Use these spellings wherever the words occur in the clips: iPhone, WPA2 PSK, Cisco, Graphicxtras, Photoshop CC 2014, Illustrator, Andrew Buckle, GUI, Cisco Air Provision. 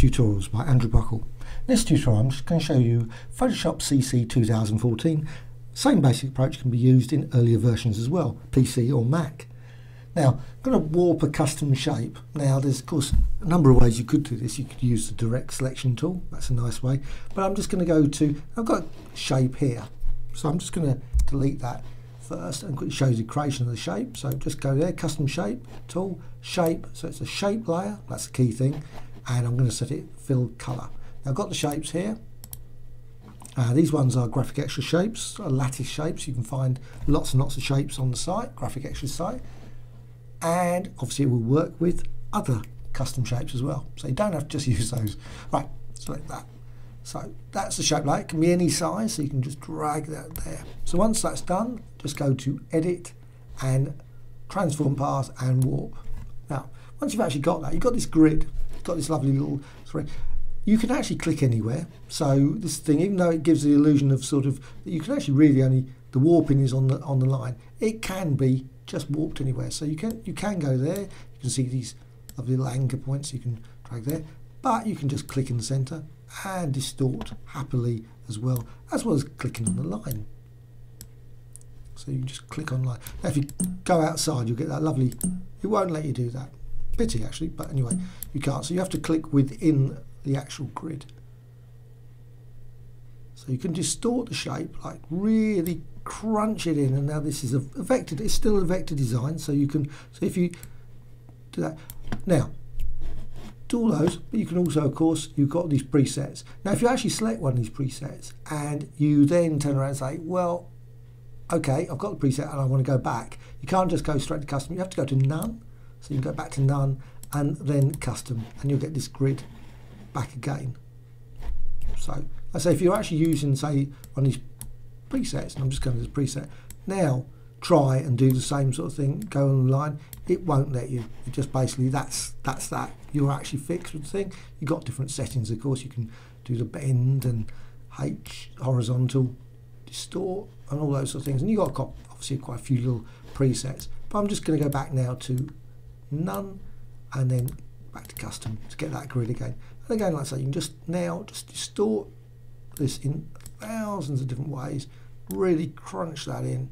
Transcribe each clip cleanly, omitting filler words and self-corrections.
Tutorials by Andrew Buckle. In this tutorial I'm just going to show you Photoshop CC 2014. Same basic approach can be used in earlier versions as well, PC or Mac. Now I'm going to warp a custom shape. Now there's of course a number of ways you could do this. You could use the direct selection tool, that's a nice way, but I'm just going to go to, I've got a shape here, so I'm just going to delete that first and it shows the creation of the shape. So just go there, custom shape, tool, shape, so it's a shape layer, that's the key thing, and I'm going to set it fill color. Now I've got the shapes here. These ones are Graphicxtras shapes, lattice shapes. You can find lots and lots of shapes on the site, Graphicxtras site, and obviously it will work with other custom shapes as well, so you don't have to just use those. Right, select that. So that's the shape layer. It can be any size, so you can just drag that there. So once that's done, just go to edit and transform path and warp. Now once you've actually got that, you've got this grid, you've got this lovely little thread. You can actually click anywhere, so this thing, even though it gives the illusion of sort of, you can actually really only, the warping is on the line. It can be just warped anywhere, so you can go there, you can see these lovely little anchor points, you can drag there, but you can just click in the center and distort happily as well as clicking on the line. So you can just click on line. Now if you go outside you'll get that lovely, it won't let you do that, pity actually, but anyway you can't, so you have to click within the actual grid. So you can distort the shape, like really crunch it in, and now this is a vector, it's still a vector design, so you can, so if you do that, now do all those, but you can also, of course, you've got these presets. Now if you actually select one of these presets and you then turn around and say, well okay, I've got the preset and I want to go back, you can't just go straight to custom, you have to go to none, so you can go back to none and then custom, and you'll get this grid back again. So I say if you're actually using, say, one of these presets, and I'm just going to this preset now, try and do the same sort of thing, go online, it won't let you. It just basically, that's that, you're actually fixed with the thing. You've got different settings, of course, you can do the bend and H horizontal distort and all those sort of things, and you've got obviously quite a few little presets, but I'm just going to go back now to none and then back to custom to get that grid again. And again, like I say, you can just now just distort this in thousands of different ways, really crunch that in,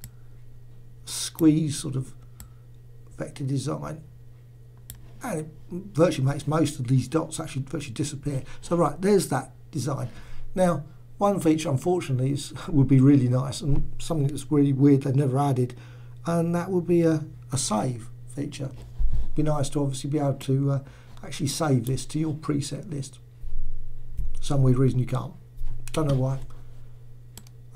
squeeze sort of vector design, and it virtually makes most of these dots actually virtually disappear. So right, there's that design. Now one feature unfortunately would be really nice and something that's really weird they've never added, and that would be a save feature. It'd be nice to obviously be able to actually save this to your preset list. Some weird reason you can't, don't know why.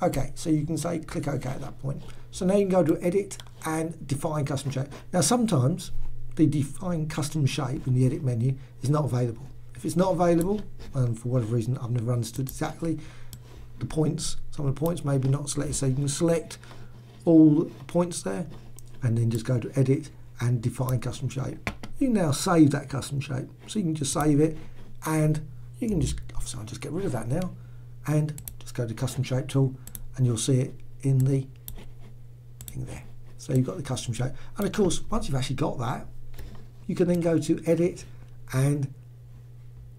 Okay, so you can say click OK at that point. So now you can go to edit and define custom shape. Now sometimes the define custom shape in the edit menu is not available. If it's not available, and for whatever reason I've never understood exactly, the points, some of the points maybe not selected, so you can select all points there and then just go to edit and define custom shape. You can now save that custom shape, so you can just save it, and you can just, obviously I'll just get rid of that now and just go to custom shape tool, and you'll see it in the thing there. So you've got the custom shape, and of course once you've actually got that, you can then go to edit and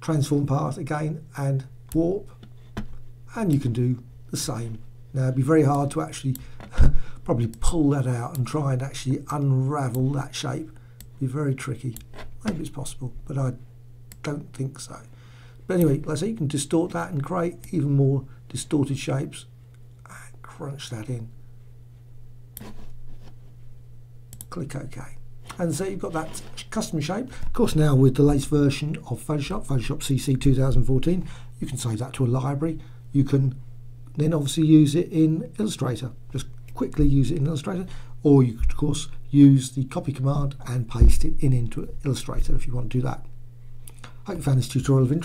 transform path again and warp, and you can do the same. Now it'd be very hard to actually probably pull that out and try and actually unravel that shape. It'd be very tricky. Maybe it's possible, but I don't think so. But anyway, like I say, you can distort that and create even more distorted shapes and crunch that in. Click OK. And so you've got that custom shape. Of course now with the latest version of Photoshop, Photoshop CC 2014, you can save that to a library. You can then obviously use it in Illustrator. Just quickly use it in Illustrator, or you could of course use the copy command and paste it into Illustrator if you want to do that. I hope you found this tutorial of interest.